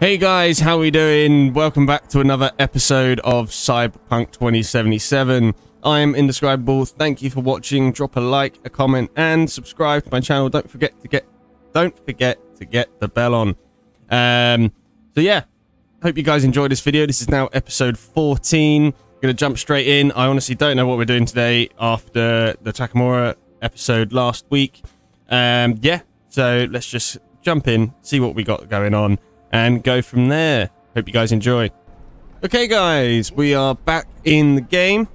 Hey guys, how we doing? Welcome back to another episode of Cyberpunk 2077. I am Indescribable. Thank you for watching. Drop a like, a comment, and subscribe to my channel. Don't forget to get the bell on. So yeah, hope you guys enjoyed this video. This is now episode 14. I'm gonna jump straight in. I honestly don't know what we're doing today after the Takamura episode last week. Yeah, so let's just jump in, see what we got going on, and go from there. Hope you guys enjoy. Okay guys, we are back in the game.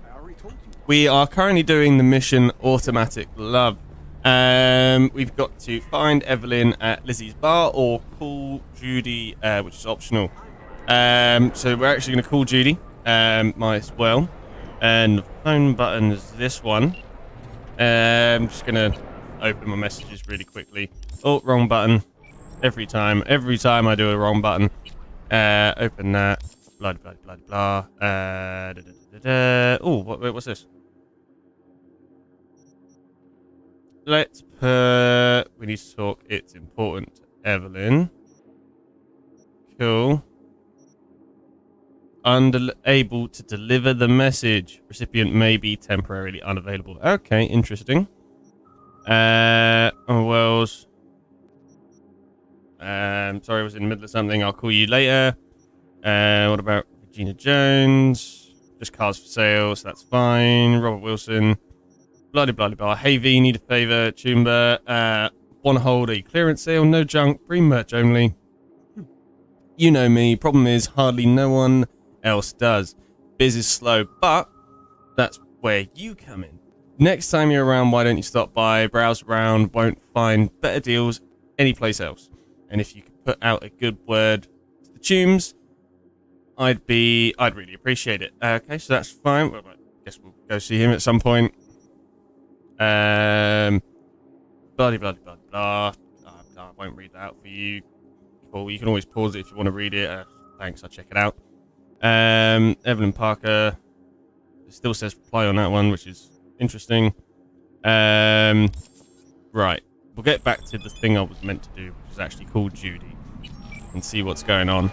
We are currently doing the mission Automatic Love. We've got to find Evelyn at Lizzie's bar or call Judy, which is optional. So we're actually gonna call Judy, might as well. And the phone button is this one. I'm just gonna open my messages really quickly. Oh, wrong button. Every time I do a wrong button. Open that. Blah, blah, blah, blah. Oh, what's this? Let's put... We need to talk. It's important to Evelyn. Cool. Unable to deliver the message. Recipient may be temporarily unavailable. Okay, interesting. Oh, Wells... sorry, I was in the middle of something. I'll call you later. What about Regina Jones? Just cars for sale, so that's fine. Robert Wilson. Bloody, bloody, blah. Hey V, need a favor. Chumba. One hold a clearance sale. No junk. Free merch only. You know me. Problem is, hardly no one else does. Biz is slow, but that's where you come in. Next time you're around, why don't you stop by? Browse around. Won't find better deals anyplace else. And if you could put out a good word to the tunes, I'd really appreciate it. Okay, so that's fine. Well, I guess we'll go see him at some point. Bloody, bloody, bloody, blah. I won't read that out for you. Well, you can always pause it if you want to read it. Thanks, I'll check it out. Evelyn Parker. It still says reply on that one, which is interesting. Right. We'll get back to the thing I was meant to do, which is actually called Judy, and see what's going on.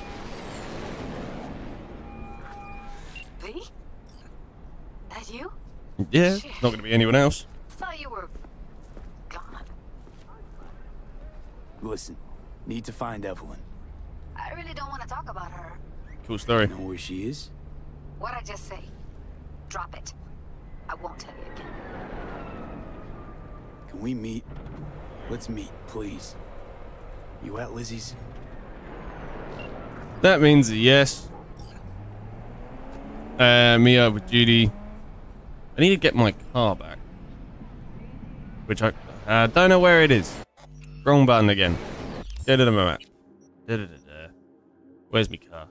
V? That you? Yeah, shit. Not going to be anyone else. Thought you were gone. Listen, need to find Evelyn. I really don't want to talk about her. Cool story. You know where she is? What'd I just say? Drop it. I won't tell you again. Can we meet? Let's meet, please. You at Lizzie's? That means a yes. Me over Judy. I need to get my car back, which I don't know where it is. Wrong button again. Where's my car?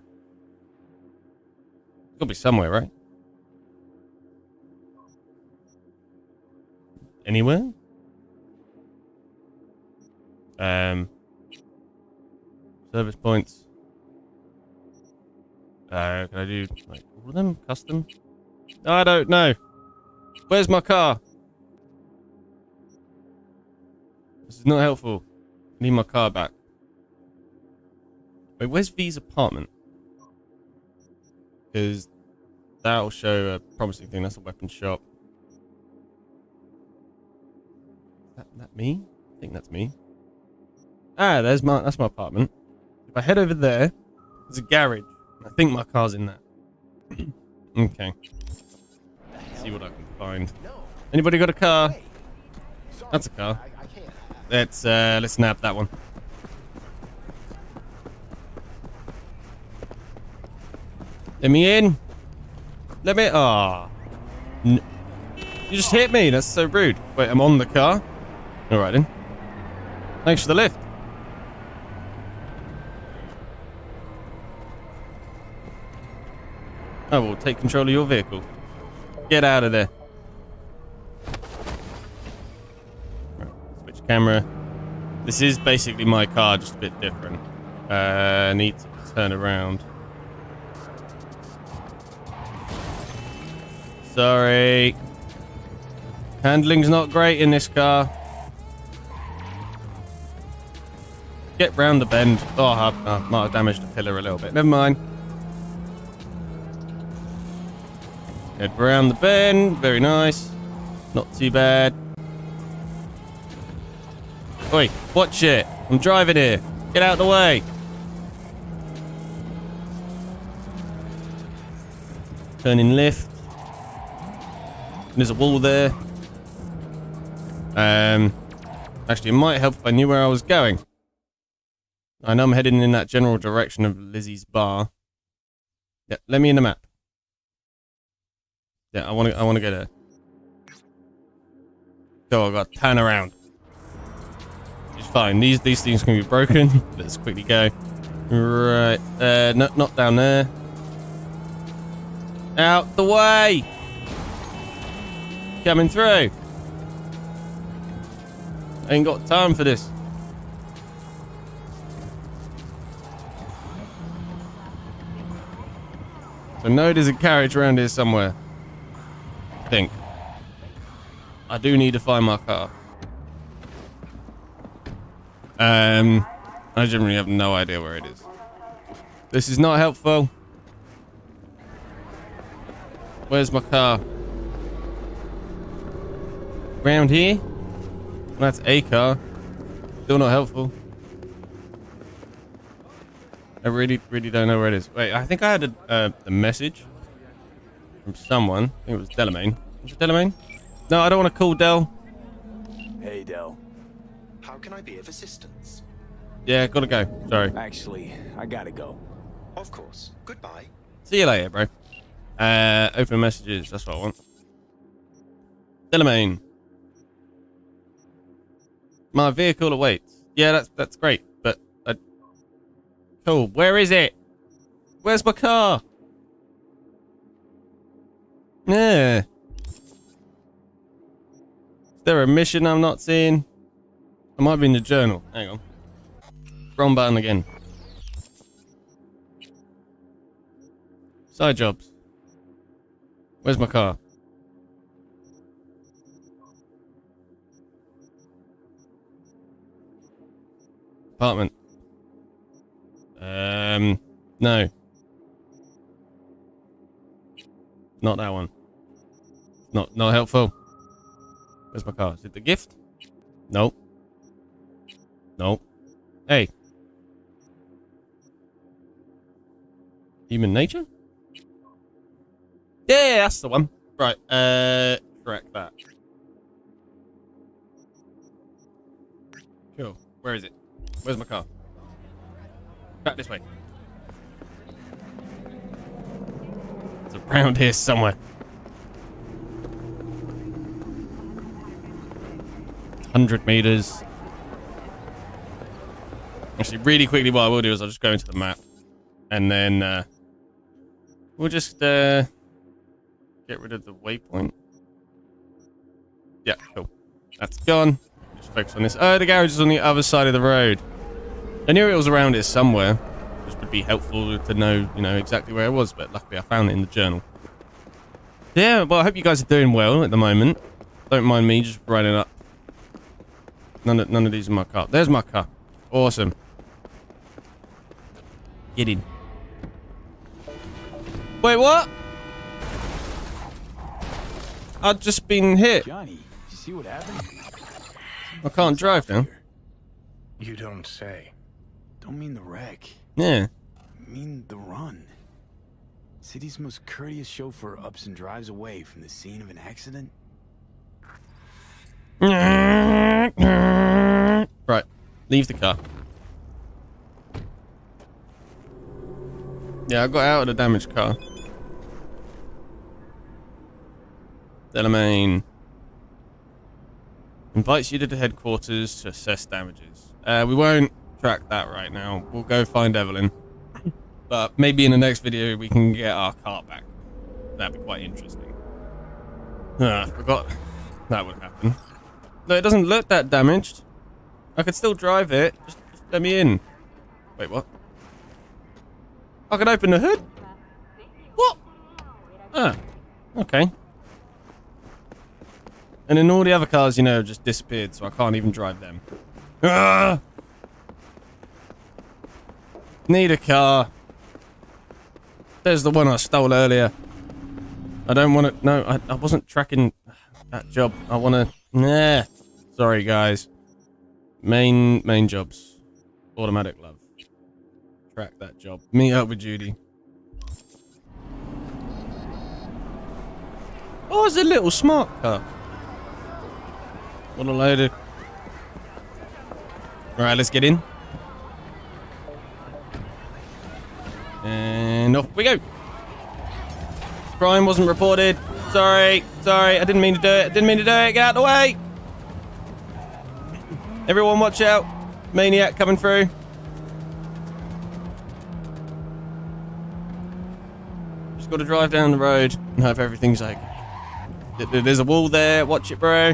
It's gotta be somewhere, right? Anywhere? Service points. Can I do like all of them? Custom? I don't know. Where's my car? This is not helpful. I need my car back. Wait, where's V's apartment? Because that'll show a promising thing. That's a weapon shop. Is that me? I think that's me. Ah, that's my apartment. If I head over there, there's a garage. I think my car's in that. Okay. Let's see what I can find. Anybody got a car? That's a car. Let's nab that one. Let me in. Let me. Ah. Oh. You just hit me. That's so rude. Wait, I'm on the car. All right then. Thanks for the lift. I will take control of your vehicle. Get out of there. Right, switch camera. This is basically my car, just a bit different. I need to turn around. Sorry. Handling's not great in this car. Get round the bend. Oh, I might have damaged the pillar a little bit. Never mind. Get round the bend. Very nice. Not too bad. Oi, watch it. I'm driving here. Get out of the way. Turning left. There's a wall there. Actually, it might help if I knew where I was going. I know I'm heading in that general direction of Lizzie's bar. Yeah, let me in the map. Yeah, I want to go there. So I've got to turn around. It's fine. These things can be broken. Let's quickly go. Right. No, not down there. Out the way. Coming through. Ain't got time for this. So no, there's a carriage around here somewhere. I think. I do need to find my car. I generally have no idea where it is. This is not helpful. Where's my car? Round here? That's a car. Still not helpful. I really don't know where it is. Wait, I think I had a message from someone. I think it was Delamain. Was it Delamain? No, I don't want to call Del. Hey, Del. How can I be of assistance? Yeah, gotta go. Sorry. Actually, I gotta go. Of course. Goodbye. See you later, bro. Open messages. That's what I want. Delamain. My vehicle awaits. Yeah, that's great, but I... Cool. Where is it? Where's my car? Yeah. Is there a mission I'm not seeing? I might be in the journal. Hang on. Wrong button again. Side jobs. Where's my car? Apartment. No. Not that one. Not helpful. Where's my car? Is it the gift? No. No. Hey. Human nature? Yeah, that's the one. Right. Correct that. Cool. Where is it? Where's my car? Back this way. It's around here somewhere. 100 meters. Actually, really quickly, what I will do is I'll just go into the map, and then we'll just get rid of the waypoint. Yeah, cool. That's gone. Just focus on this. Oh, the garage is on the other side of the road. I knew it was around here somewhere. Just would be helpful to know, you know, exactly where it was. But luckily, I found it in the journal. Yeah, well, I hope you guys are doing well at the moment. Don't mind me just running up. None of these are my car. There's my car. Awesome. Get in. Wait, what? I've just been hit. Johnny, did you see what happened? I can't drive now. You don't say. Don't mean the wreck. Yeah. I mean the run. City's most courteous chauffeur ups and drives away from the scene of an accident. Right. Leave the car. Yeah, I got out of the damaged car. Delamain invites you to the headquarters to assess damages. We won't track that right now. We'll go find Evelyn. But maybe in the next video we can get our car back. That'd be quite interesting. I forgot that would happen. No, it doesn't look that damaged. I could still drive it. Just let me in. Wait, what? I can open the hood? What? Ah, okay. And then all the other cars, you know, just disappeared, so I can't even drive them. Ah! Need a car. There's the one I stole earlier. I don't want to... No, I wasn't tracking that job. I want to... Nah. Sorry, guys. Main jobs. Automatic Love. Track that job. Meet up with Judy. Oh, it's a little smart car. What a load of... Alright, let's get in. And off we go. Crime wasn't reported. Sorry. I didn't mean to do it. Get out of the way. Everyone watch out. Maniac coming through. Just got to drive down the road and hope everything's okay. There's a wall there. Watch it, bro.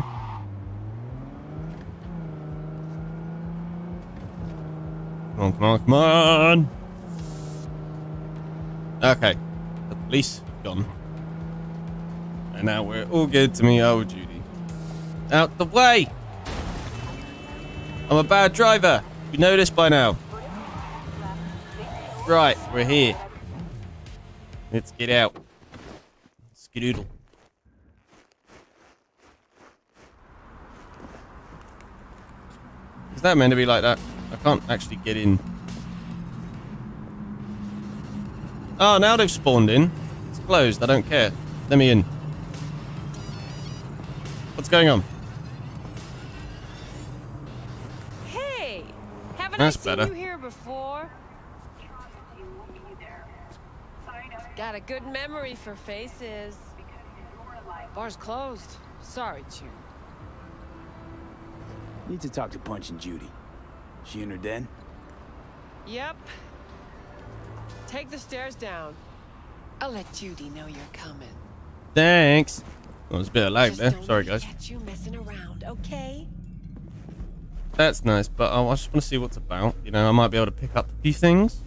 Come on. Okay. The police have gone. And now we're all good to meet old Judy. Out the way! I'm a bad driver. You know this by now. Right, we're here. Let's get out. Skadoodle. Is that meant to be like that? I can't actually get in. Oh, now they've spawned in. It's closed. I don't care. Let me in. What's going on? Hey, haven't I seen you here before? Got a good memory for faces. Bar's closed. Sorry, Judy. Need to talk to Punch and Judy. She in her den? Yep. Take the stairs down. I'll let Judy know you're coming. Thanks. Well, there's a bit of lag there. Sorry, guys. You messing around, okay? That's nice, but I just want to see what's about. You know, I might be able to pick up a few things.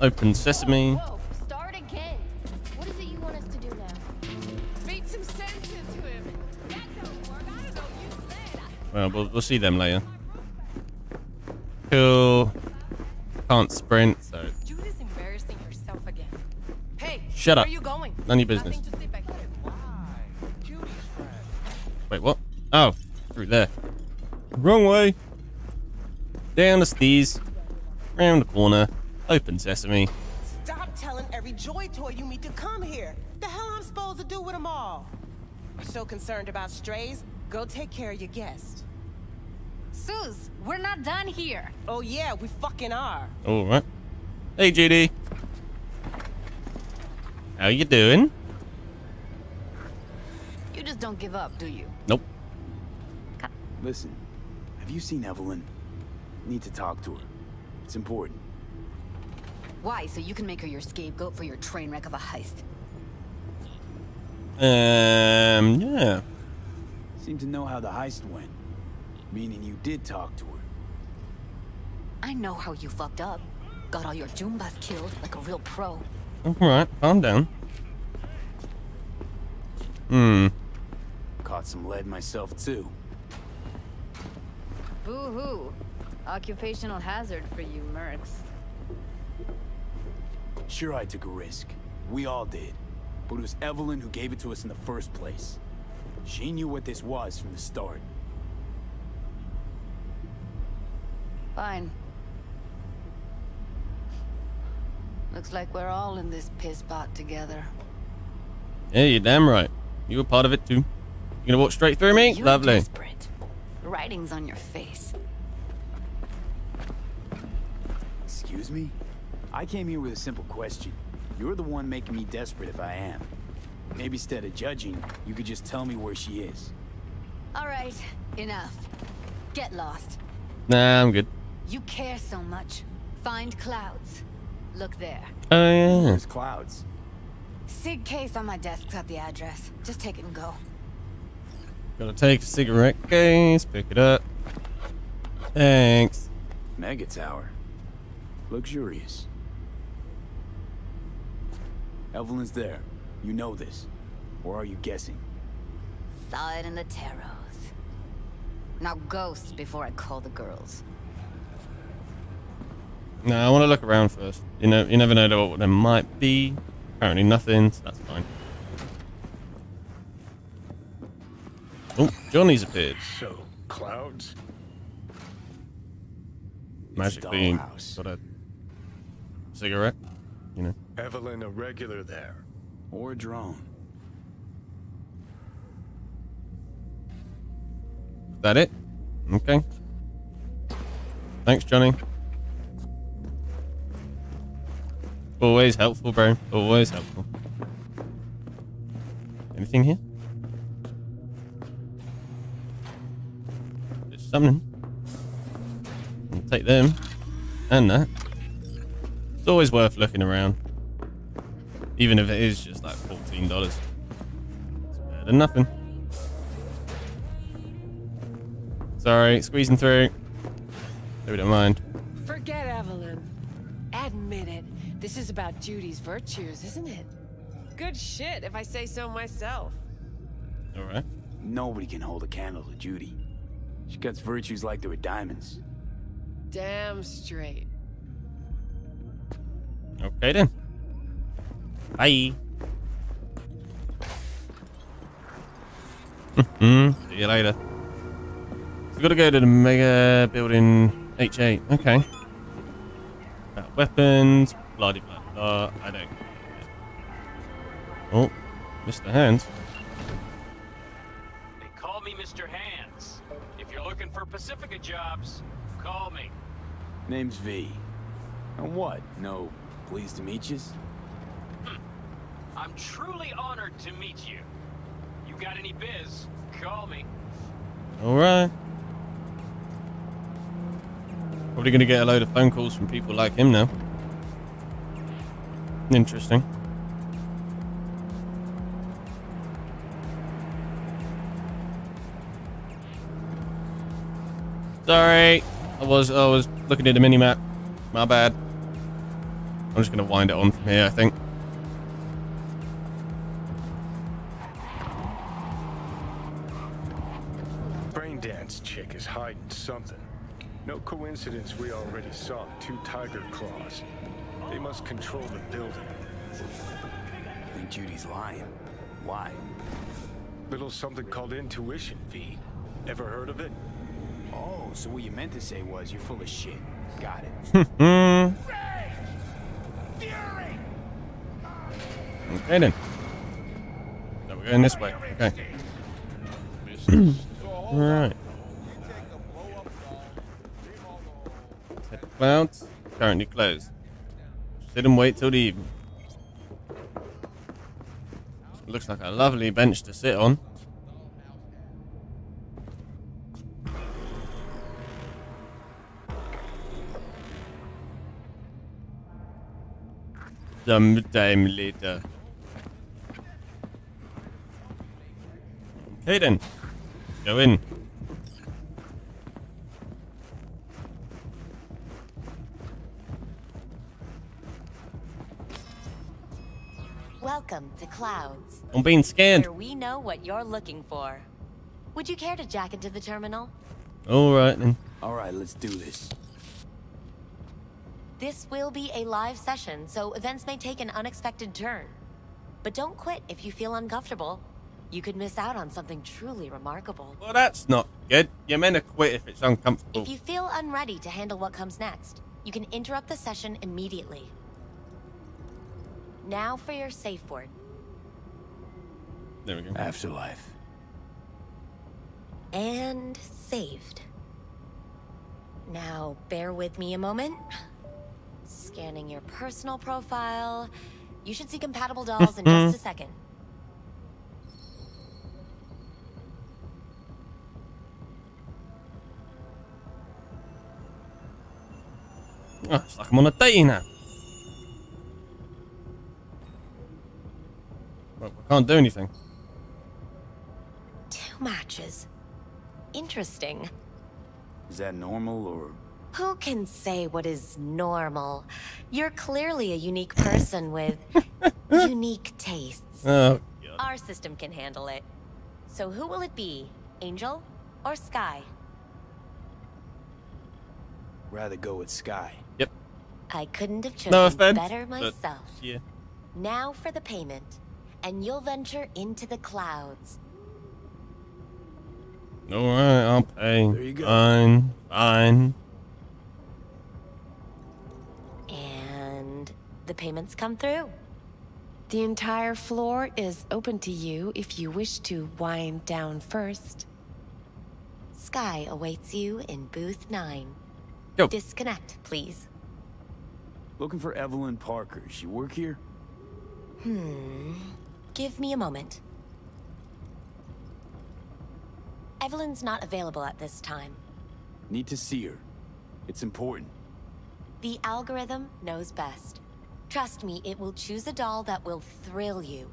Open sesame. Whoa. Start again. What is it you want us to do now? Beat some sense into him. That don't work. I don't know what you said. Well, we'll see them later. Cool. Can't sprint, so. Judy's embarrassing herself again. Hey, shut up. Where are you going? None of your business. Wait, what? Oh, through there. Wrong way. Down the stairs. Round the corner. Open sesame. Stop telling every joy toy you meet to come here. The hell I'm supposed to do with them all? You're so concerned about strays? Go take care of your guest. Suze, we're not done here. Oh yeah, we fucking are. All right. Hey, Judy. How you doing? You just don't give up, do you? Nope. Listen, have you seen Evelyn? Need to talk to her. It's important. Why? So you can make her your scapegoat for your train wreck of a heist. Yeah. Seem to know how the heist went. Meaning you did talk to her. I know how you fucked up. Got all your Jumbas killed like a real pro. Alright, calm down. Caught some lead myself too. Boo-hoo. Occupational hazard for you, mercs. Sure, I took a risk. We all did. But it was Evelyn who gave it to us in the first place. She knew what this was from the start. Fine. Looks like we're all in this piss pot together. Yeah, you're damn right. You were part of it too. You gonna walk straight through me? You're lovely. Desperate. Writing's on your face. Excuse me? I came here with a simple question. You're the one making me desperate if I am. Maybe instead of judging, you could just tell me where she is. All right, enough. Get lost. Nah, I'm good. You care so much. Find Clouds. Look there. Oh, yeah. There's Clouds. Sig case on my desk's got the address. Just take it and go. Gonna take a cigarette case, pick it up. Thanks. Mega Tower. Luxurious. Evelyn's there. You know this. Or are you guessing? Saw it in the tarot. Now ghost before I call the girls. No, I want to look around first. You know, you never know what there might be. Apparently nothing, so that's fine. Oh, Johnny's appeared. So, Clouds? Magically got a cigarette, you know. Evelyn, a regular there. Or a drone. Is that it? Okay. Thanks, Johnny. Always helpful, bro. Always helpful. Anything here? There's something. I'll take them. And that. It's always worth looking around. Even if it is just like $14. It's better than nothing. Sorry, squeezing through. Maybe don't mind. Forget Evelyn. Admit it. This is about Judy's virtues, isn't it? Good shit, if I say so myself. All right. Nobody can hold a candle to Judy. She cuts virtues like they were diamonds. Damn straight. Okay then. Bye. See you later. So we gotta go to the mega building H8. Okay. Weapons. Blah, blah, blah. I don't care. Oh, Mr. Hands. They call me Mr. Hands. If you're looking for Pacifica jobs, call me. Name's V. And what? No, pleased to meet you. I'm truly honored to meet you. You got any biz? Call me. All right. Probably gonna get a load of phone calls from people like him now. Interesting. Sorry, I was looking at the mini map. My bad. I'm just gonna wind it on from here, I think. Braindance chick is hiding something. No coincidence we already saw two Tiger Claws. They must control the building. I think Judy's lying. Why? Little something called intuition, V. Ever heard of it? Oh, so what you meant to say was you're full of shit. Got it. Fury! Okay then. No, we're going this way. Okay. All right. Clouds currently closed. Sit and wait till the evening. Looks like a lovely bench to sit on. Sometime later. Okay then. Go in. Welcome to Clouds. I'm being scanned. Here we know what you're looking for. Would you care to jack into the terminal? All right then. All right, let's do this. This will be a live session, so events may take an unexpected turn. But don't quit if you feel uncomfortable. You could miss out on something truly remarkable. Well, that's not good. You're meant to quit if it's uncomfortable. If you feel unready to handle what comes next, you can interrupt the session immediately. Now for your safe word. There we go. Afterlife. And saved. Now bear with me a moment. Scanning your personal profile. You should see compatible dolls in just a second. Oh, it's like I'm on a dating app. Well, I can't do anything. 2 matches. Interesting. Is that normal or? Who can say what is normal? You're clearly a unique person with unique tastes. Oh, God. Our system can handle it. So who will it be? Angel or Sky? Rather go with Sky. Yep. I couldn't have chosen better myself. Yeah. Now for the payment, and you'll venture into the clouds. All right, I'll pay. There you go. Fine, fine. And the payments come through. The entire floor is open to you if you wish to wind down first. Sky awaits you in booth 9. Yo. Disconnect, please. Looking for Evelyn Parker. Does she work here? Give me a moment. Evelyn's not available at this time. Need to see her. It's important. The algorithm knows best. Trust me, it will choose a doll that will thrill you.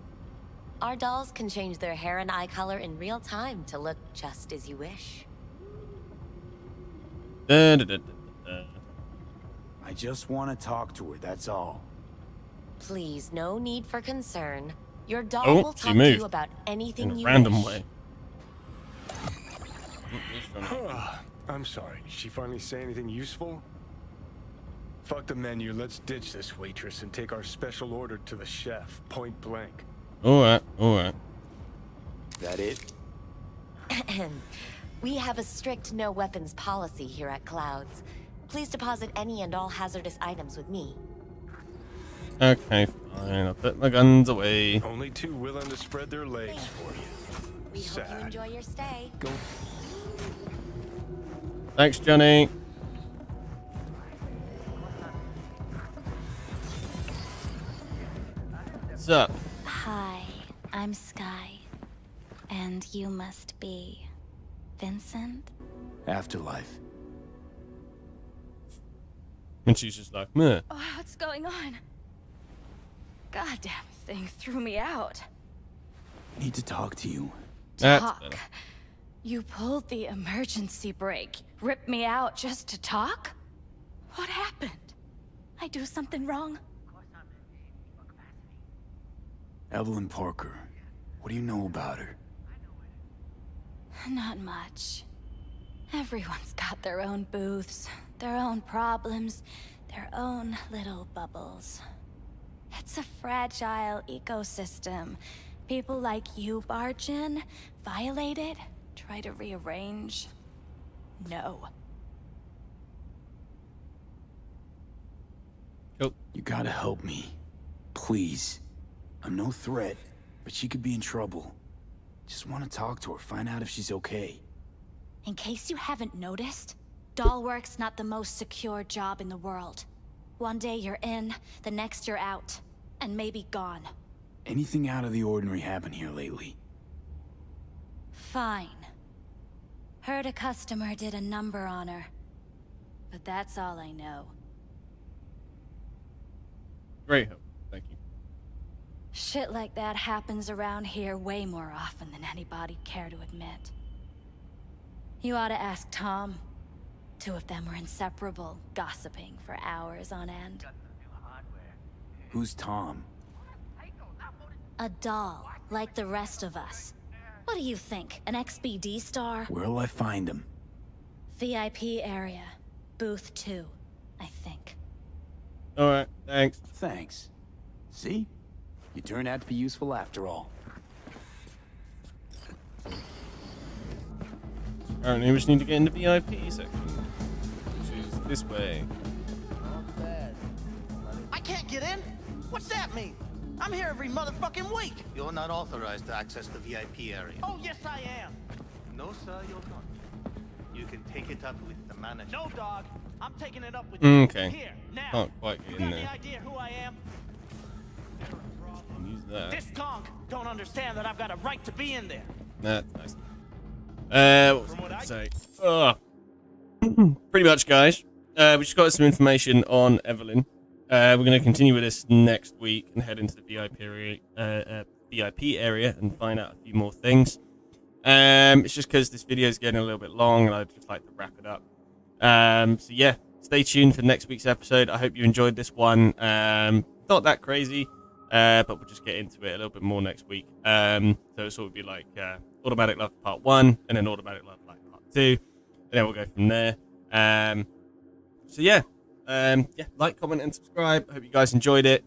Our dolls can change their hair and eye color in real time to look just as you wish. I just want to talk to her, that's all. Please, no need for concern. Your doll will talk to you about anything you wish. In a random way. I'm sorry, did she finally say anything useful? Fuck the menu, let's ditch this waitress and take our special order to the chef, point blank. Alright, alright. That it? We have a strict no weapons policy here at Clouds. Please deposit any and all hazardous items with me. Okay, fine. I'll put my guns away. Only two willing to spread their legs for you. We hope you enjoy your stay. Go. Thanks, Johnny. What's up? Hi, I'm Sky. And you must be Vincent? Afterlife. And she's just like, meh. Oh, what's going on? Goddamn thing threw me out. Need to talk to you. Talk? You pulled the emergency brake, ripped me out just to talk? What happened? I do something wrong? Evelyn Parker, what do you know about her? Not much. Everyone's got their own booths, their own problems, their own little bubbles. It's a fragile ecosystem. People like you barge in, violate it, try to rearrange. No. You gotta help me. Please. I'm no threat, but she could be in trouble. Just want to talk to her, find out if she's okay. In case you haven't noticed, doll work's not the most secure job in the world. One day you're in, the next you're out, and maybe gone. Anything out of the ordinary happened here lately? Fine. Heard a customer did a number on her. But that's all I know. Great help, thank you. Shit like that happens around here way more often than anybody'd care to admit. You ought to ask Tom. Two of them were inseparable, gossiping for hours on end. Who's Tom? A doll, like the rest of us. What do you think, an XBD star? Where'll I find him? VIP area, booth 2, I think. Alright, thanks. Thanks. See? You turn out to be useful after all. Apparently we just need to get into VIP section. This way. I can't get in? What's that mean? I'm here every motherfucking week. You're not authorized to access the VIP area. Oh, yes, I am. No, sir, you're not. You can take it up with the manager. No, dog. I'm taking it up with you. Okay. Here, now. Can't quite get in there. You got any idea who I am? Use that. This conk don't understand that I've got a right to be in there. That's nice. What was I going to say? Pretty much, guys. We just got some information on Evelyn. We're going to continue with this next week and head into the VIP area and find out a few more things. It's just because this video is getting a little bit long and I'd just like to wrap it up. So yeah, stay tuned for next week's episode. I hope you enjoyed this one. Not that crazy, but we'll just get into it a little bit more next week. So it'll sort of be like Automatic Love Part 1 and then Automatic Love Part 2. And then we'll go from there. So yeah, yeah, like, comment, and subscribe. I hope you guys enjoyed it.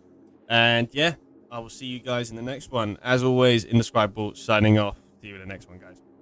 And yeah, I will see you guys in the next one. As always, Indescribable signing off. See you in the next one, guys.